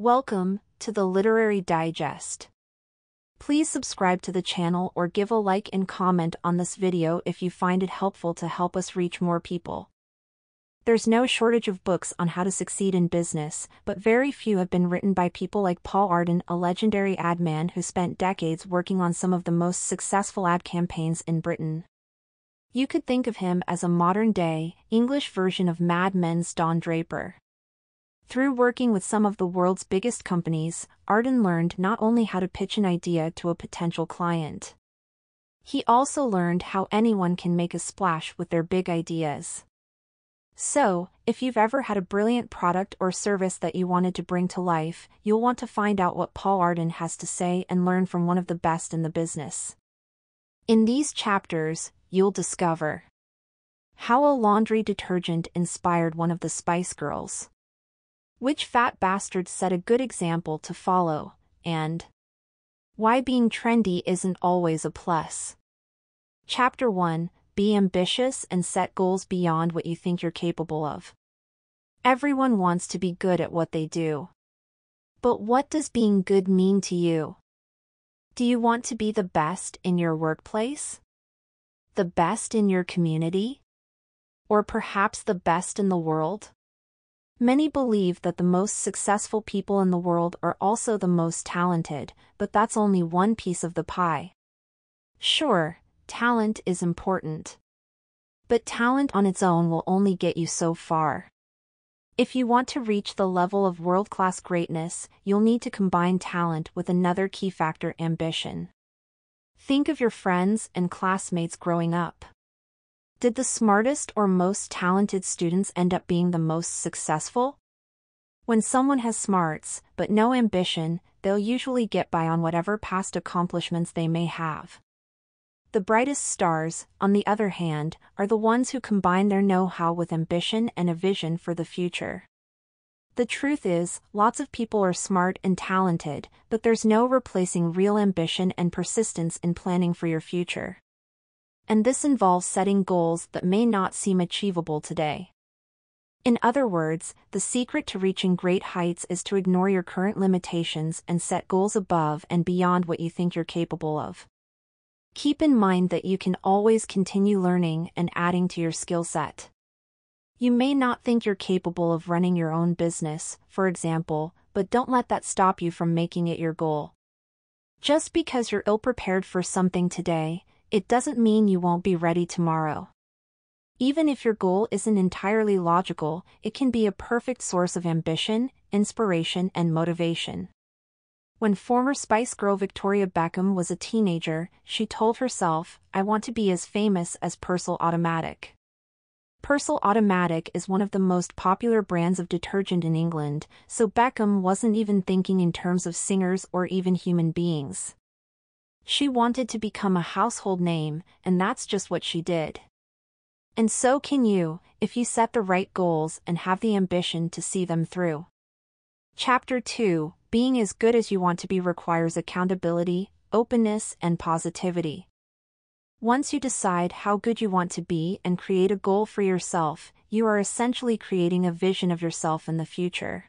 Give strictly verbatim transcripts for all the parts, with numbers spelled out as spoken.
Welcome to the Literary Digest. Please subscribe to the channel or give a like and comment on this video if you find it helpful to help us reach more people. There's no shortage of books on how to succeed in business, but very few have been written by people like Paul Arden, a legendary ad man who spent decades working on some of the most successful ad campaigns in Britain. You could think of him as a modern-day, English version of Mad Men's Don Draper. Through working with some of the world's biggest companies, Arden learned not only how to pitch an idea to a potential client. He also learned how anyone can make a splash with their big ideas. So, if you've ever had a brilliant product or service that you wanted to bring to life, you'll want to find out what Paul Arden has to say and learn from one of the best in the business. In these chapters, you'll discover how a laundry detergent inspired one of the Spice Girls, which fat bastard set a good example to follow, and why being trendy isn't always a plus. Chapter one, Be ambitious and set goals beyond what you think you're capable of. Everyone wants to be good at what they do. But what does being good mean to you? Do you want to be the best in your workplace? The best in your community? Or perhaps the best in the world? Many believe that the most successful people in the world are also the most talented, but that's only one piece of the pie. Sure, talent is important. But talent on its own will only get you so far. If you want to reach the level of world-class greatness, you'll need to combine talent with another key factor: ambition. Think of your friends and classmates growing up. Did the smartest or most talented students end up being the most successful? When someone has smarts, but no ambition, they'll usually get by on whatever past accomplishments they may have. The brightest stars, on the other hand, are the ones who combine their know-how with ambition and a vision for the future. The truth is, lots of people are smart and talented, but there's no replacing real ambition and persistence in planning for your future. And this involves setting goals that may not seem achievable today. In other words, the secret to reaching great heights is to ignore your current limitations and set goals above and beyond what you think you're capable of. Keep in mind that you can always continue learning and adding to your skill set. You may not think you're capable of running your own business, for example, but don't let that stop you from making it your goal. Just because you're ill-prepared for something today, it doesn't mean you won't be ready tomorrow. Even if your goal isn't entirely logical, it can be a perfect source of ambition, inspiration, and motivation. When former Spice Girl Victoria Beckham was a teenager, she told herself, "I want to be as famous as Persil Automatic." Persil Automatic is one of the most popular brands of detergent in England, so Beckham wasn't even thinking in terms of singers or even human beings. She wanted to become a household name, and that's just what she did. And so can you, if you set the right goals and have the ambition to see them through. Chapter two, Being as good as you want to be requires accountability, openness, and positivity. Once you decide how good you want to be and create a goal for yourself, you are essentially creating a vision of yourself in the future.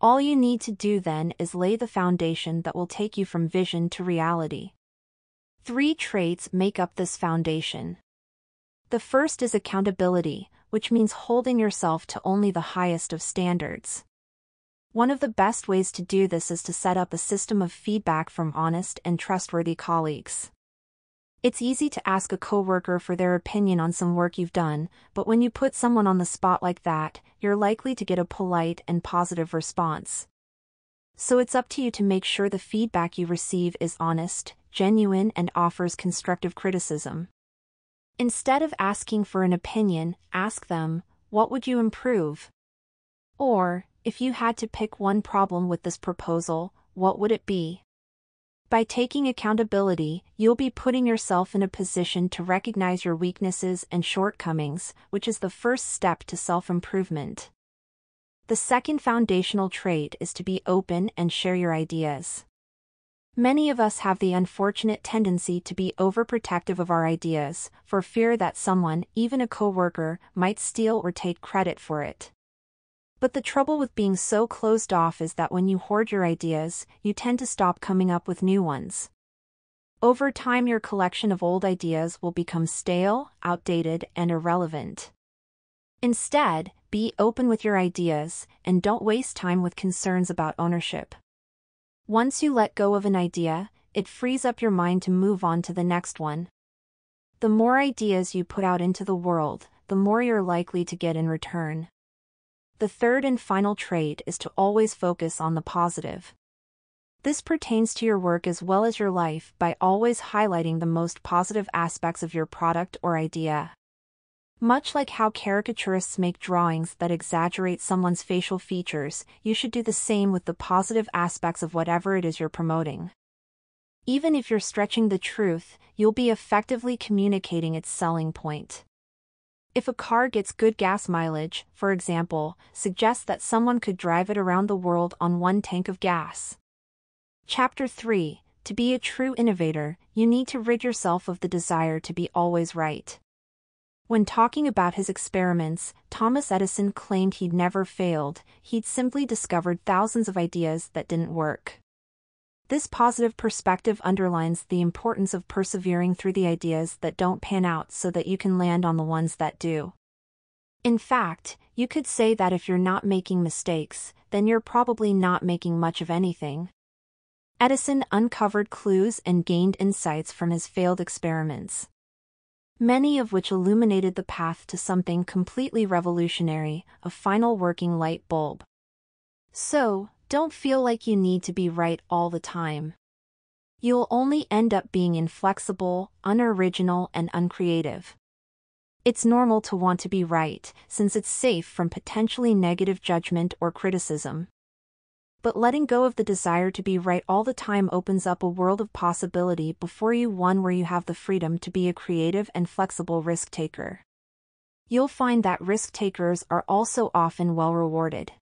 All you need to do then is lay the foundation that will take you from vision to reality. Three traits make up this foundation. The first is accountability, which means holding yourself to only the highest of standards. One of the best ways to do this is to set up a system of feedback from honest and trustworthy colleagues. It's easy to ask a coworker for their opinion on some work you've done, but when you put someone on the spot like that, you're likely to get a polite and positive response. So it's up to you to make sure the feedback you receive is honest, genuine, and offers constructive criticism. Instead of asking for an opinion, ask them, "What would you improve?" Or, "If you had to pick one problem with this proposal, what would it be?" By taking accountability, you'll be putting yourself in a position to recognize your weaknesses and shortcomings, which is the first step to self-improvement. The second foundational trait is to be open and share your ideas. Many of us have the unfortunate tendency to be overprotective of our ideas, for fear that someone, even a coworker, might steal or take credit for it. But the trouble with being so closed off is that when you hoard your ideas, you tend to stop coming up with new ones. Over time, your collection of old ideas will become stale, outdated, and irrelevant. Instead, be open with your ideas, and don't waste time with concerns about ownership. Once you let go of an idea, it frees up your mind to move on to the next one. The more ideas you put out into the world, the more you're likely to get in return. The third and final trait is to always focus on the positive. This pertains to your work as well as your life by always highlighting the most positive aspects of your product or idea. Much like how caricaturists make drawings that exaggerate someone's facial features, you should do the same with the positive aspects of whatever it is you're promoting. Even if you're stretching the truth, you'll be effectively communicating its selling point. If a car gets good gas mileage, for example, suggest that someone could drive it around the world on one tank of gas. Chapter three. To be a true innovator, you need to rid yourself of the desire to be always right. When talking about his experiments, Thomas Edison claimed he'd never failed, he'd simply discovered thousands of ideas that didn't work. This positive perspective underlines the importance of persevering through the ideas that don't pan out so that you can land on the ones that do. In fact, you could say that if you're not making mistakes, then you're probably not making much of anything. Edison uncovered clues and gained insights from his failed experiments, many of which illuminated the path to something completely revolutionary, a final working light bulb. So, don't feel like you need to be right all the time. You'll only end up being inflexible, unoriginal, and uncreative. It's normal to want to be right, since it's safe from potentially negative judgment or criticism. But letting go of the desire to be right all the time opens up a world of possibility before you, one where you have the freedom to be a creative and flexible risk-taker. You'll find that risk-takers are also often well rewarded.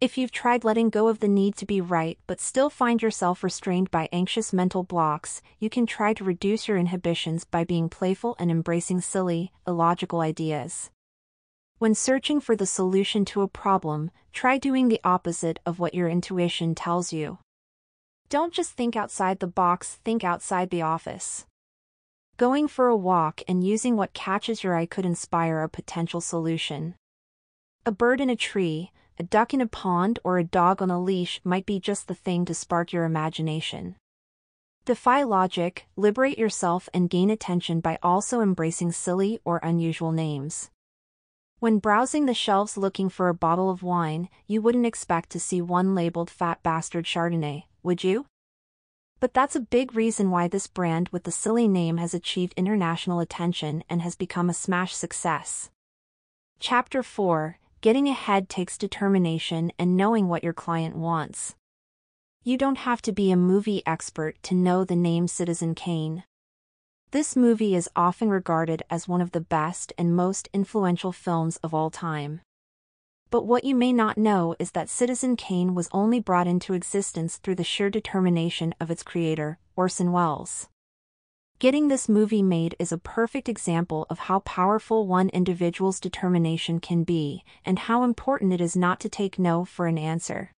If you've tried letting go of the need to be right but still find yourself restrained by anxious mental blocks, you can try to reduce your inhibitions by being playful and embracing silly, illogical ideas. When searching for the solution to a problem, try doing the opposite of what your intuition tells you. Don't just think outside the box, think outside the office. Going for a walk and using what catches your eye could inspire a potential solution. A bird in a tree, a duck in a pond, or a dog on a leash might be just the thing to spark your imagination. Defy logic, liberate yourself, and gain attention by also embracing silly or unusual names. When browsing the shelves looking for a bottle of wine, you wouldn't expect to see one labeled Fat Bastard Chardonnay, would you? But that's a big reason why this brand with the silly name has achieved international attention and has become a smash success. Chapter four. Getting ahead takes determination and knowing what your client wants. You don't have to be a movie expert to know the name Citizen Kane. This movie is often regarded as one of the best and most influential films of all time. But what you may not know is that Citizen Kane was only brought into existence through the sheer determination of its creator, Orson Welles. Getting this movie made is a perfect example of how powerful one individual's determination can be, and how important it is not to take no for an answer.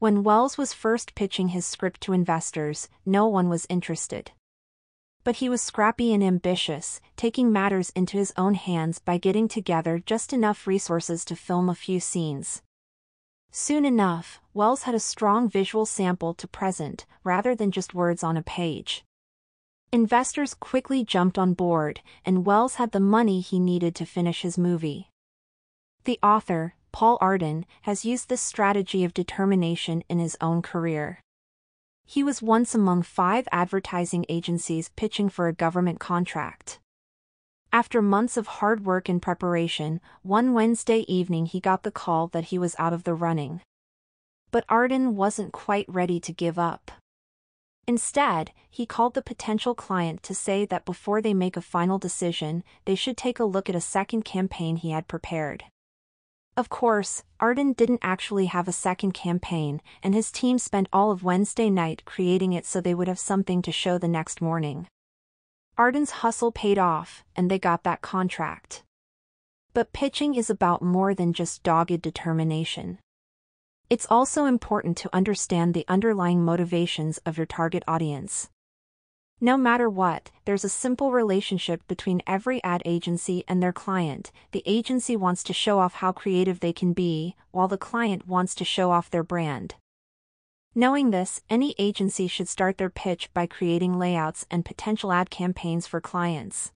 When Welles was first pitching his script to investors, no one was interested. But he was scrappy and ambitious, taking matters into his own hands by getting together just enough resources to film a few scenes. Soon enough, Welles had a strong visual sample to present, rather than just words on a page. Investors quickly jumped on board, and Welles had the money he needed to finish his movie. The author, Paul Arden, has used this strategy of determination in his own career. He was once among five advertising agencies pitching for a government contract. After months of hard work and preparation, one Wednesday evening he got the call that he was out of the running. But Arden wasn't quite ready to give up. Instead, he called the potential client to say that before they make a final decision, they should take a look at a second campaign he had prepared. Of course, Arden didn't actually have a second campaign, and his team spent all of Wednesday night creating it so they would have something to show the next morning. Arden's hustle paid off, and they got that contract. But pitching is about more than just dogged determination. It's also important to understand the underlying motivations of your target audience. No matter what, there's a simple relationship between every ad agency and their client. The agency wants to show off how creative they can be, while the client wants to show off their brand. Knowing this, any agency should start their pitch by creating layouts and potential ad campaigns for clients.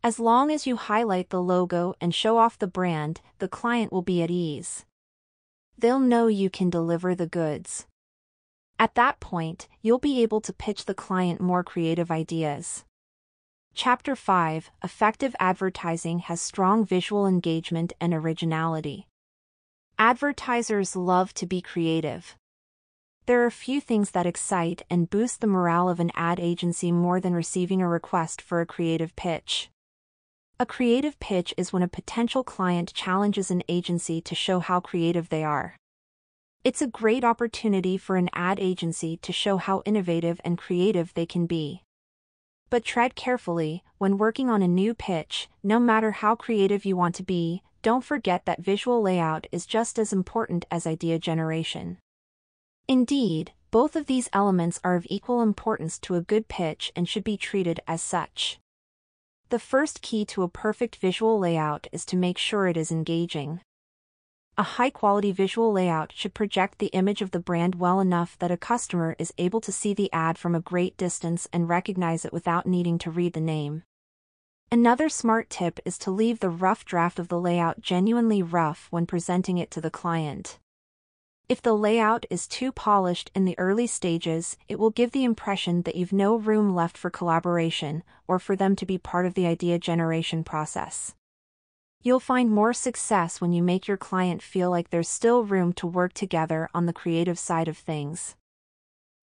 As long as you highlight the logo and show off the brand, the client will be at ease. They'll know you can deliver the goods. At that point, you'll be able to pitch the client more creative ideas. Chapter five, Effective Advertising has strong visual engagement and originality. Advertisers love to be creative. There are few things that excite and boost the morale of an ad agency more than receiving a request for a creative pitch. A creative pitch is when a potential client challenges an agency to show how creative they are. It's a great opportunity for an ad agency to show how innovative and creative they can be. But tread carefully when working on a new pitch. No matter how creative you want to be, don't forget that visual layout is just as important as idea generation. Indeed, both of these elements are of equal importance to a good pitch and should be treated as such. The first key to a perfect visual layout is to make sure it is engaging. A high-quality visual layout should project the image of the brand well enough that a customer is able to see the ad from a great distance and recognize it without needing to read the name. Another smart tip is to leave the rough draft of the layout genuinely rough when presenting it to the client. If the layout is too polished in the early stages, it will give the impression that you've no room left for collaboration or for them to be part of the idea generation process. You'll find more success when you make your client feel like there's still room to work together on the creative side of things.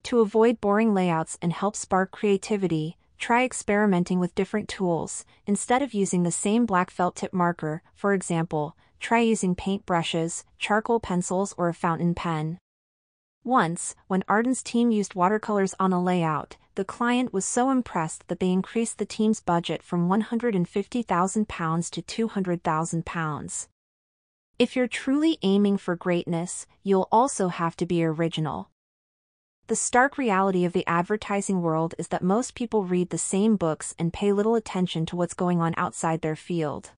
To avoid boring layouts and help spark creativity, try experimenting with different tools. Instead of using the same black felt tip marker, for example, try using paint brushes, charcoal pencils, or a fountain pen. Once, when Arden's team used watercolors on a layout, the client was so impressed that they increased the team's budget from one hundred fifty thousand pounds to two hundred thousand pounds. If you're truly aiming for greatness, you'll also have to be original. The stark reality of the advertising world is that most people read the same books and pay little attention to what's going on outside their field.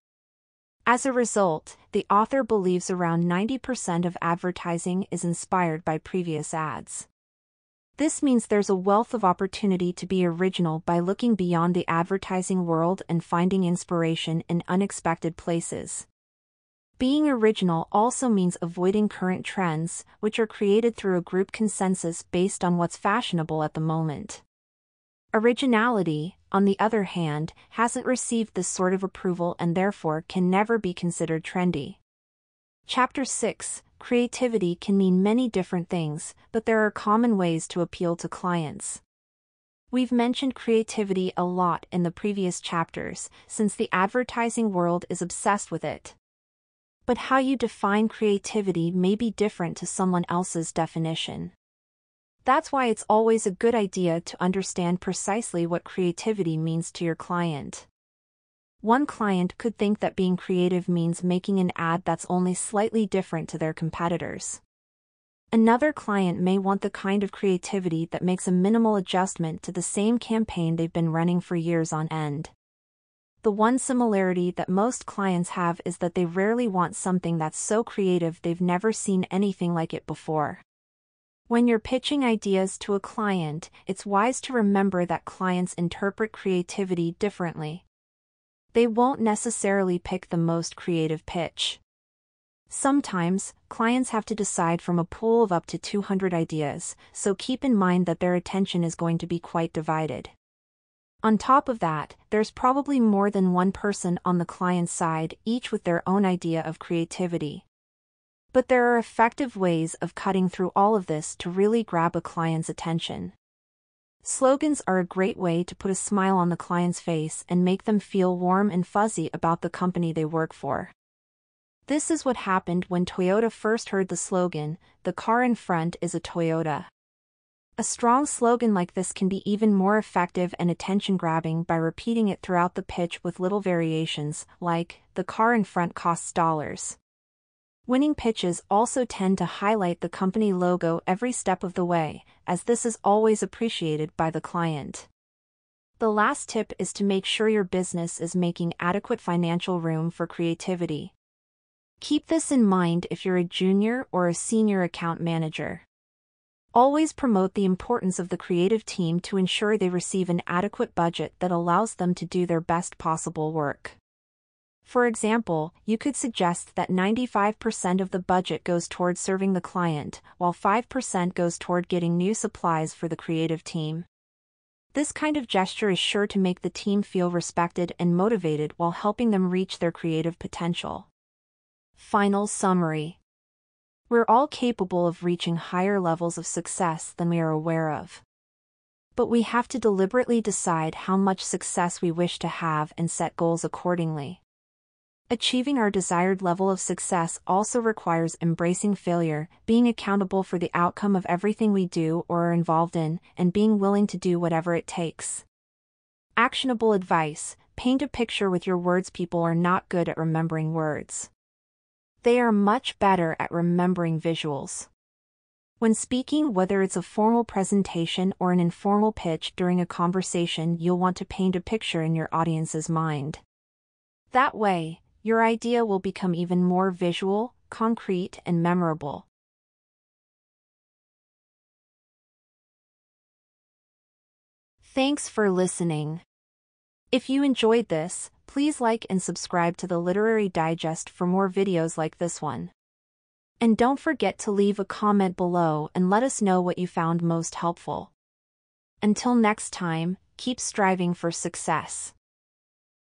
As a result, the author believes around ninety percent of advertising is inspired by previous ads. This means there's a wealth of opportunity to be original by looking beyond the advertising world and finding inspiration in unexpected places. Being original also means avoiding current trends, which are created through a group consensus based on what's fashionable at the moment. Originality, on the other hand, hasn't received this sort of approval and therefore can never be considered trendy. Chapter six. Creativity can mean many different things, but there are common ways to appeal to clients. We've mentioned creativity a lot in the previous chapters, since the advertising world is obsessed with it. But how you define creativity may be different to someone else's definition. That's why it's always a good idea to understand precisely what creativity means to your client. One client could think that being creative means making an ad that's only slightly different to their competitors. Another client may want the kind of creativity that makes a minimal adjustment to the same campaign they've been running for years on end. The one similarity that most clients have is that they rarely want something that's so creative they've never seen anything like it before. When you're pitching ideas to a client, it's wise to remember that clients interpret creativity differently. They won't necessarily pick the most creative pitch. Sometimes, clients have to decide from a pool of up to two hundred ideas, so keep in mind that their attention is going to be quite divided. On top of that, there's probably more than one person on the client's side, each with their own idea of creativity. But there are effective ways of cutting through all of this to really grab a client's attention. Slogans are a great way to put a smile on the client's face and make them feel warm and fuzzy about the company they work for. This is what happened when Toyota first heard the slogan, "The car in front is a Toyota." A strong slogan like this can be even more effective and attention-grabbing by repeating it throughout the pitch with little variations, like, "The car in front costs dollars." Winning pitches also tend to highlight the company logo every step of the way, as this is always appreciated by the client. The last tip is to make sure your business is making adequate financial room for creativity. Keep this in mind if you're a junior or a senior account manager. Always promote the importance of the creative team to ensure they receive an adequate budget that allows them to do their best possible work. For example, you could suggest that ninety-five percent of the budget goes toward serving the client, while five percent goes toward getting new supplies for the creative team. This kind of gesture is sure to make the team feel respected and motivated while helping them reach their creative potential. Final summary. We're all capable of reaching higher levels of success than we are aware of. But we have to deliberately decide how much success we wish to have and set goals accordingly. Achieving our desired level of success also requires embracing failure, being accountable for the outcome of everything we do or are involved in, and being willing to do whatever it takes. Actionable advice: paint a picture with your words. People are not good at remembering words. They are much better at remembering visuals. When speaking, whether it's a formal presentation or an informal pitch during a conversation, you'll want to paint a picture in your audience's mind. That way, your idea will become even more visual, concrete, and memorable. Thanks for listening. If you enjoyed this, please like and subscribe to the Literary Digest for more videos like this one. And don't forget to leave a comment below and let us know what you found most helpful. Until next time, keep striving for success.